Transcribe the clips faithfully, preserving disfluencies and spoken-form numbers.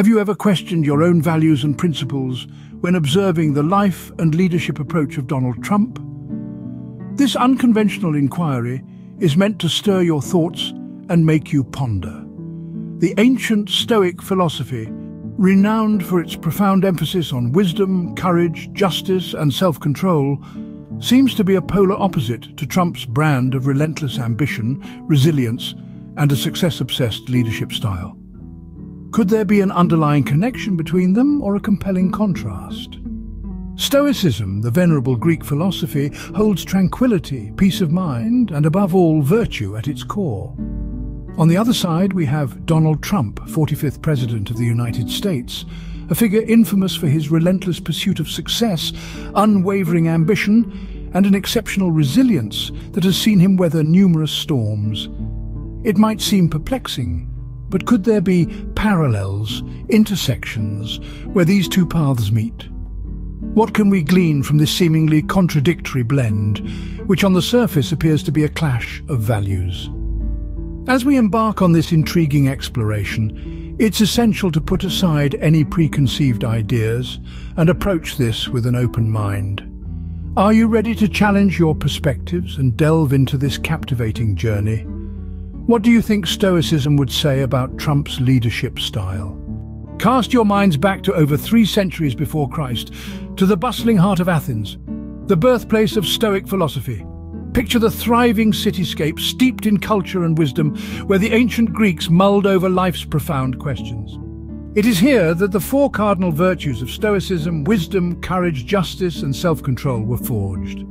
Have you ever questioned your own values and principles when observing the life and leadership approach of Donald Trump? This unconventional inquiry is meant to stir your thoughts and make you ponder. The ancient Stoic philosophy, renowned for its profound emphasis on wisdom, courage, justice, and self-control, seems to be a polar opposite to Trump's brand of relentless ambition, resilience, and a success-obsessed leadership style. Could there be an underlying connection between them or a compelling contrast? Stoicism, the venerable Greek philosophy, holds tranquility, peace of mind, and above all, virtue at its core. On the other side, we have Donald Trump, forty-fifth President of the United States, a figure infamous for his relentless pursuit of success, unwavering ambition, and an exceptional resilience that has seen him weather numerous storms. It might seem perplexing, but could there be parallels, intersections, where these two paths meet? What can we glean from this seemingly contradictory blend, which on the surface appears to be a clash of values? As we embark on this intriguing exploration, it's essential to put aside any preconceived ideas and approach this with an open mind. Are you ready to challenge your perspectives and delve into this captivating journey? What do you think Stoicism would say about Trump's leadership style? Cast your minds back to over three centuries before Christ, to the bustling heart of Athens, the birthplace of Stoic philosophy. Picture the thriving cityscape steeped in culture and wisdom, where the ancient Greeks mulled over life's profound questions. It is here that the four cardinal virtues of Stoicism, wisdom, courage, justice, and self-control were forged.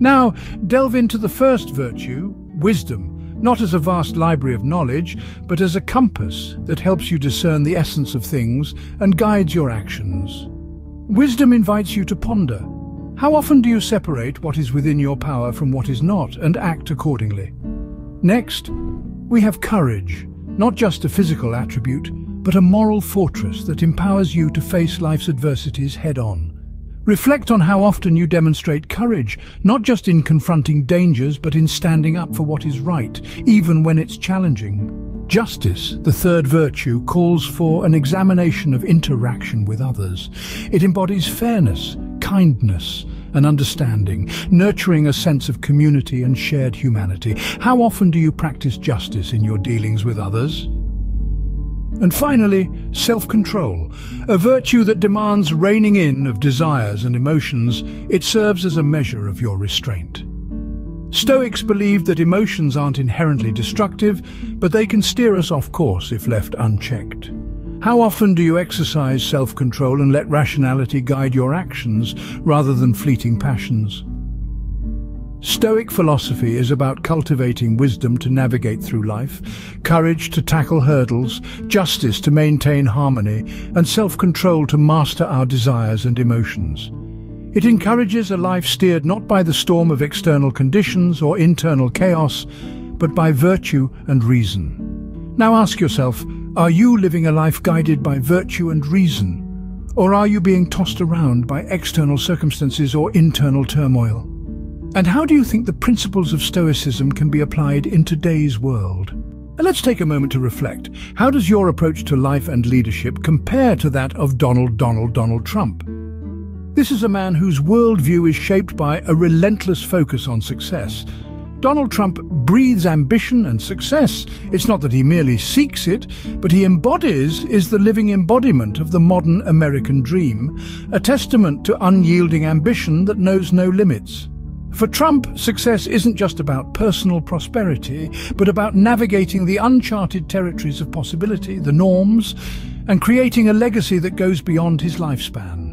Now, delve into the first virtue, wisdom, not as a vast library of knowledge, but as a compass that helps you discern the essence of things and guides your actions. Wisdom invites you to ponder. How often do you separate what is within your power from what is not and act accordingly? Next, we have courage, not just a physical attribute, but a moral fortress that empowers you to face life's adversities head-on. Reflect on how often you demonstrate courage, not just in confronting dangers, but in standing up for what is right, even when it's challenging. Justice, the third virtue, calls for an examination of interaction with others. It embodies fairness, kindness, and understanding, nurturing a sense of community and shared humanity. How often do you practice justice in your dealings with others? And finally, self-control, a virtue that demands reining in of desires and emotions. It serves as a measure of your restraint. Stoics believed that emotions aren't inherently destructive, but they can steer us off course if left unchecked. How often do you exercise self-control and let rationality guide your actions rather than fleeting passions? Stoic philosophy is about cultivating wisdom to navigate through life, courage to tackle hurdles, justice to maintain harmony, and self-control to master our desires and emotions. It encourages a life steered not by the storm of external conditions or internal chaos, but by virtue and reason. Now ask yourself, are you living a life guided by virtue and reason? Or are you being tossed around by external circumstances or internal turmoil? And how do you think the principles of Stoicism can be applied in today's world? And let's take a moment to reflect. How does your approach to life and leadership compare to that of Donald Donald Donald Trump? This is a man whose worldview is shaped by a relentless focus on success. Donald Trump breathes ambition and success. It's not that he merely seeks it, but he embodies is the living embodiment of the modern American dream, a testament to unyielding ambition that knows no limits. For Trump, success isn't just about personal prosperity, but about navigating the uncharted territories of possibility, the norms, and creating a legacy that goes beyond his lifespan.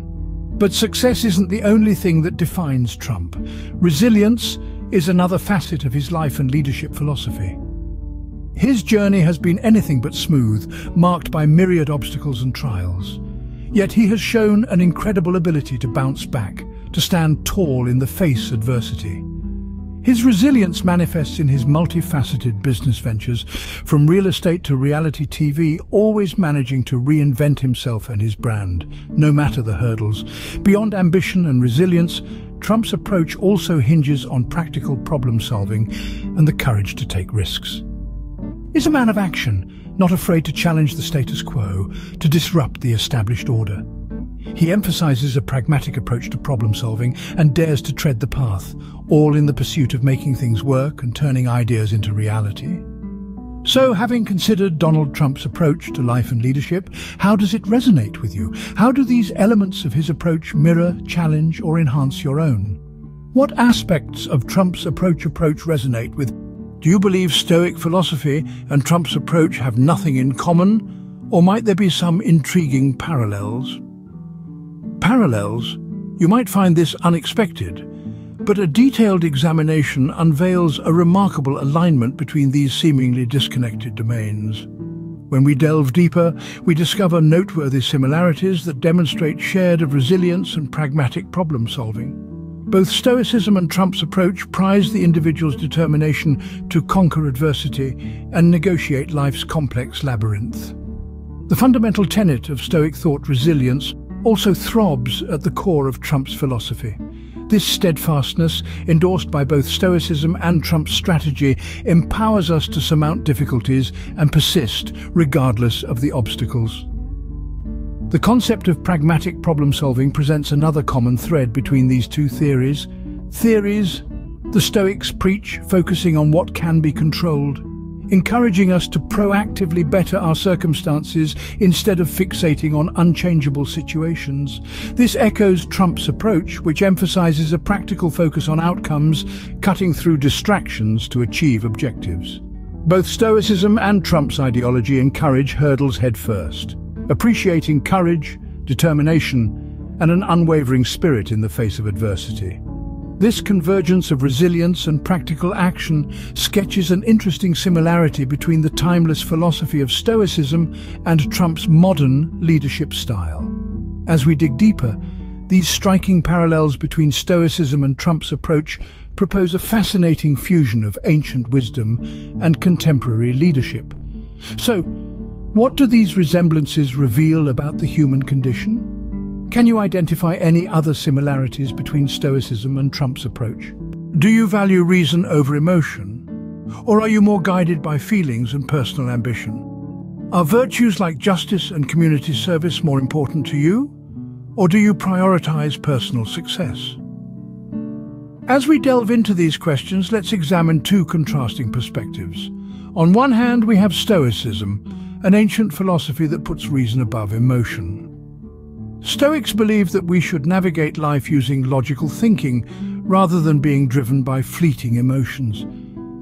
But success isn't the only thing that defines Trump. Resilience is another facet of his life and leadership philosophy. His journey has been anything but smooth, marked by myriad obstacles and trials. Yet he has shown an incredible ability to bounce back, to stand tall in the face of adversity. His resilience manifests in his multifaceted business ventures, from real estate to reality T V, always managing to reinvent himself and his brand, no matter the hurdles. Beyond ambition and resilience, Trump's approach also hinges on practical problem solving and the courage to take risks. He's a man of action, not afraid to challenge the status quo, to disrupt the established order. He emphasizes a pragmatic approach to problem-solving and dares to tread the path, all in the pursuit of making things work and turning ideas into reality. So, having considered Donald Trump's approach to life and leadership, how does it resonate with you? How do these elements of his approach mirror, challenge, or enhance your own? What aspects of Trump's approach approach resonate with you? Do you believe Stoic philosophy and Trump's approach have nothing in common, or might there be some intriguing parallels? Parallels? You might find this unexpected, but a detailed examination unveils a remarkable alignment between these seemingly disconnected domains. When we delve deeper, we discover noteworthy similarities that demonstrate shared resilience and pragmatic problem-solving. Both Stoicism and Trump's approach prize the individual's determination to conquer adversity and negotiate life's complex labyrinth. The fundamental tenet of Stoic thought, resilience, also throbs at the core of Trump's philosophy. This steadfastness, endorsed by both Stoicism and Trump's strategy, empowers us to surmount difficulties and persist regardless of the obstacles. The concept of pragmatic problem-solving presents another common thread between these two theories. Theories the Stoics preach, focusing on what can be controlled, encouraging us to proactively better our circumstances instead of fixating on unchangeable situations. This echoes Trump's approach, which emphasizes a practical focus on outcomes, cutting through distractions to achieve objectives. Both Stoicism and Trump's ideology encourage hurdles headfirst, appreciating courage, determination, and an unwavering spirit in the face of adversity. This convergence of resilience and practical action sketches an interesting similarity between the timeless philosophy of Stoicism and Trump's modern leadership style. As we dig deeper, these striking parallels between Stoicism and Trump's approach propose a fascinating fusion of ancient wisdom and contemporary leadership. So, what do these resemblances reveal about the human condition? Can you identify any other similarities between Stoicism and Trump's approach? Do you value reason over emotion? Or are you more guided by feelings and personal ambition? Are virtues like justice and community service more important to you? Or do you prioritize personal success? As we delve into these questions, let's examine two contrasting perspectives. On one hand, we have Stoicism, an ancient philosophy that puts reason above emotion. Stoics believe that we should navigate life using logical thinking rather than being driven by fleeting emotions.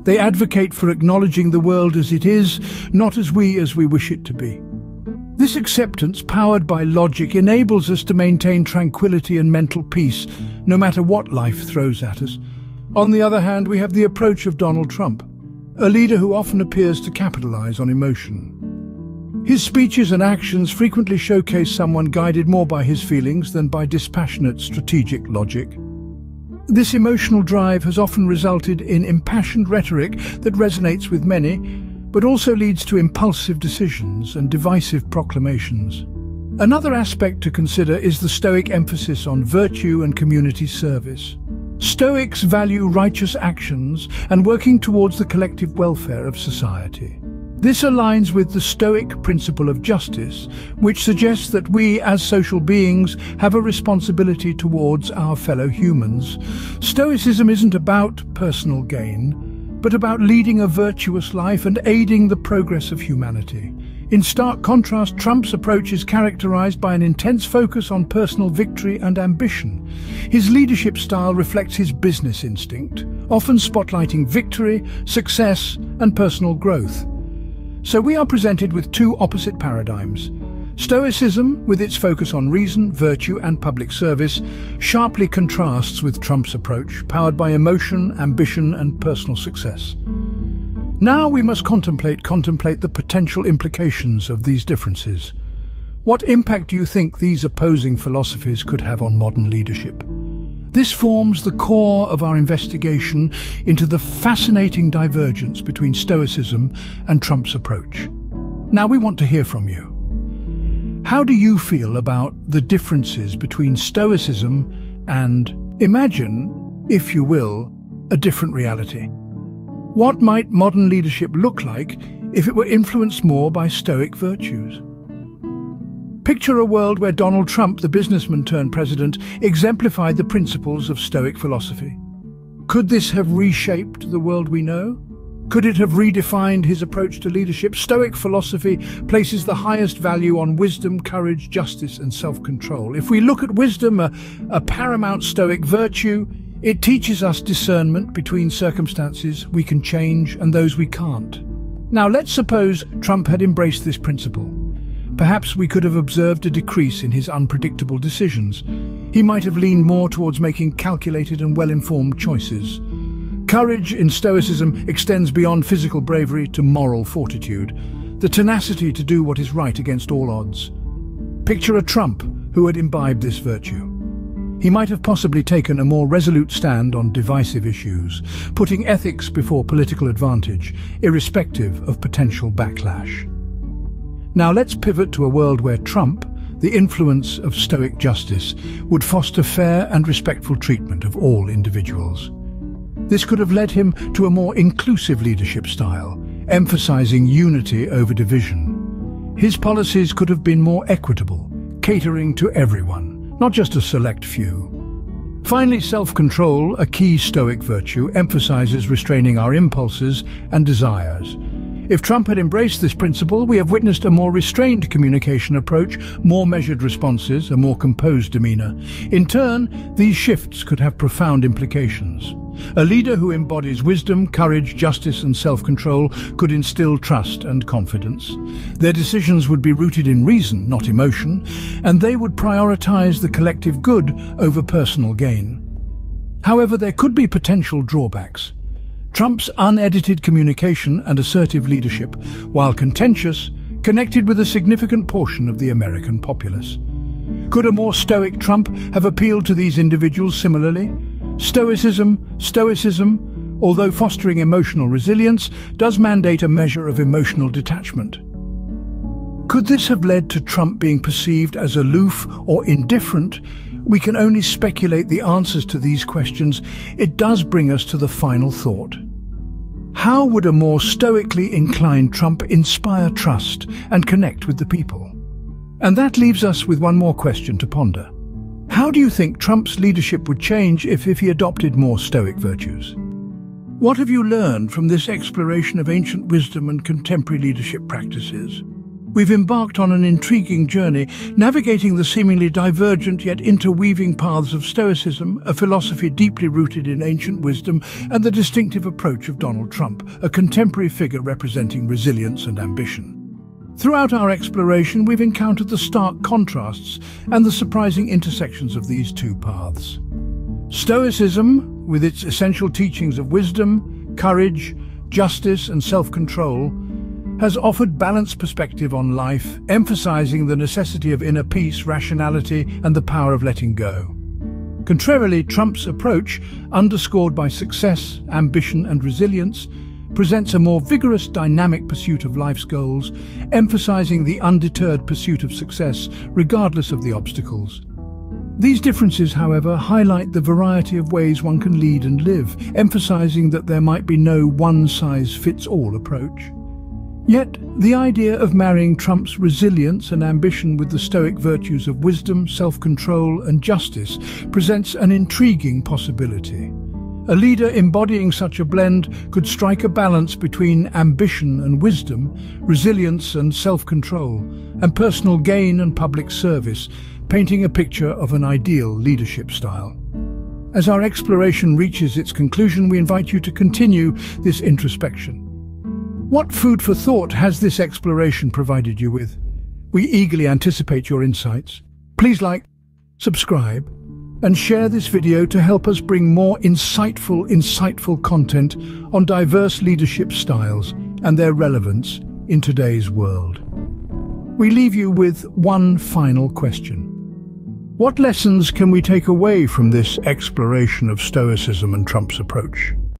They advocate for acknowledging the world as it is, not as we as we wish it to be. This acceptance, powered by logic, enables us to maintain tranquility and mental peace, no matter what life throws at us. On the other hand, we have the approach of Donald Trump, a leader who often appears to capitalize on emotion. His speeches and actions frequently showcase someone guided more by his feelings than by dispassionate strategic logic. This emotional drive has often resulted in impassioned rhetoric that resonates with many, but also leads to impulsive decisions and divisive proclamations. Another aspect to consider is the Stoic emphasis on virtue and community service. Stoics value righteous actions and working towards the collective welfare of society. This aligns with the Stoic principle of justice, which suggests that we, as social beings, have a responsibility towards our fellow humans. Stoicism isn't about personal gain, but about leading a virtuous life and aiding the progress of humanity. In stark contrast, Trump's approach is characterized by an intense focus on personal victory and ambition. His leadership style reflects his business instinct, often spotlighting victory, success, and personal growth. So we are presented with two opposite paradigms. Stoicism, with its focus on reason, virtue, and public service, sharply contrasts with Trump's approach, powered by emotion, ambition, and personal success. Now we must contemplate, contemplate the potential implications of these differences. What impact do you think these opposing philosophies could have on modern leadership? This forms the core of our investigation into the fascinating divergence between Stoicism and Trump's approach. Now we want to hear from you. How do you feel about the differences between Stoicism and, imagine, if you will, a different reality? What might modern leadership look like if it were influenced more by Stoic virtues. Picture a world where Donald Trump, the businessman turned president, exemplified the principles of Stoic philosophy. Could this have reshaped the world we know? Could it have redefined his approach to leadership? Stoic philosophy places the highest value on wisdom, courage, justice, and self-control. If we look at wisdom, a, a paramount Stoic virtue, it teaches us discernment between circumstances we can change and those we can't. Now, let's suppose Trump had embraced this principle. Perhaps we could have observed a decrease in his unpredictable decisions. He might have leaned more towards making calculated and well-informed choices. Courage in Stoicism extends beyond physical bravery to moral fortitude, the tenacity to do what is right against all odds. Picture a Trump who had imbibed this virtue. He might have possibly taken a more resolute stand on divisive issues, putting ethics before political advantage, irrespective of potential backlash. Now let's pivot to a world where Trump, the influence of Stoic justice, would foster fair and respectful treatment of all individuals. This could have led him to a more inclusive leadership style, emphasizing unity over division. His policies could have been more equitable, catering to everyone, not just a select few. Finally, self-control, a key Stoic virtue, emphasizes restraining our impulses and desires. If Trump had embraced this principle, we have witnessed a more restrained communication approach, more measured responses, a more composed demeanor. In turn, these shifts could have profound implications. A leader who embodies wisdom, courage, justice, and self-control could instill trust and confidence. Their decisions would be rooted in reason, not emotion, and they would prioritize the collective good over personal gain. However, there could be potential drawbacks. Trump's unedited communication and assertive leadership, while contentious, connected with a significant portion of the American populace. Could a more Stoic Trump have appealed to these individuals similarly? Stoicism, Stoicism, although fostering emotional resilience, does mandate a measure of emotional detachment. Could this have led to Trump being perceived as aloof or indifferent? We can only speculate the answers to these questions. It does bring us to the final thought. How would a more stoically inclined Trump inspire trust and connect with the people? And that leaves us with one more question to ponder. How do you think Trump's leadership would change if, if he adopted more Stoic virtues? What have you learned from this exploration of ancient wisdom and contemporary leadership practices? We've embarked on an intriguing journey, navigating the seemingly divergent yet interweaving paths of Stoicism, a philosophy deeply rooted in ancient wisdom, and the distinctive approach of Donald Trump, a contemporary figure representing resilience and ambition. Throughout our exploration, we've encountered the stark contrasts and the surprising intersections of these two paths. Stoicism, with its essential teachings of wisdom, courage, justice, and self-control, has offered balanced perspective on life, emphasizing the necessity of inner peace, rationality, and the power of letting go. Contrarily, Trump's approach, underscored by success, ambition, and resilience, presents a more vigorous, dynamic pursuit of life's goals, emphasizing the undeterred pursuit of success, regardless of the obstacles. These differences, however, highlight the variety of ways one can lead and live, emphasizing that there might be no one-size-fits-all approach. Yet, the idea of marrying Trump's resilience and ambition with the Stoic virtues of wisdom, self-control, and justice presents an intriguing possibility. A leader embodying such a blend could strike a balance between ambition and wisdom, resilience and self-control, and personal gain and public service, painting a picture of an ideal leadership style. As our exploration reaches its conclusion, we invite you to continue this introspection. What food for thought has this exploration provided you with? We eagerly anticipate your insights. Please like, subscribe, and share this video to help us bring more insightful, insightful content on diverse leadership styles and their relevance in today's world. We leave you with one final question. What lessons can we take away from this exploration of Stoicism and Trump's approach?